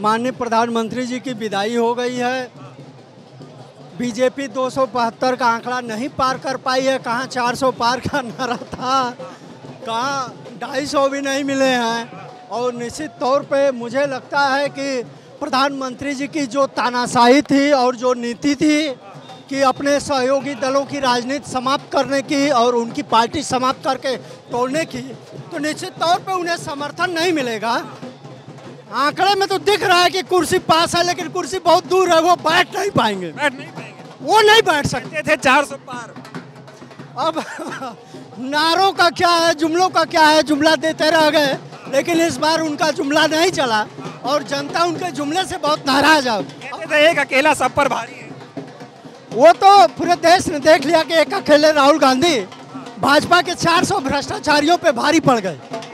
माननीय प्रधानमंत्री जी की विदाई हो गई है। बीजेपी 272 का आंकड़ा नहीं पार कर पाई है। कहाँ 400 पार का नारा था, कहाँ 250 भी नहीं मिले हैं। और निश्चित तौर पे मुझे लगता है कि प्रधानमंत्री जी की जो तानाशाही थी और जो नीति थी कि अपने सहयोगी दलों की राजनीति समाप्त करने की और उनकी पार्टी समाप्त करके तोड़ने की, तो निश्चित तौर पे उन्हें समर्थन नहीं मिलेगा। आंकड़े में तो दिख रहा है कि कुर्सी पास है, लेकिन कुर्सी बहुत दूर है, वो बैठ नहीं पाएंगे। वो नहीं बैठ सकते थे 400 पार। अब नारों का क्या है, जुमलों का क्या है, जुमला देते रह गए, लेकिन इस बार उनका जुमला नहीं चला और जनता उनके जुमले से बहुत नाराज है। कहते एक अकेला सब पर भारी है, वो तो पूरे देश ने देख लिया कि एक अकेले राहुल गांधी भाजपा के 400 भ्रष्टाचारियों पर भारी पड़ गए।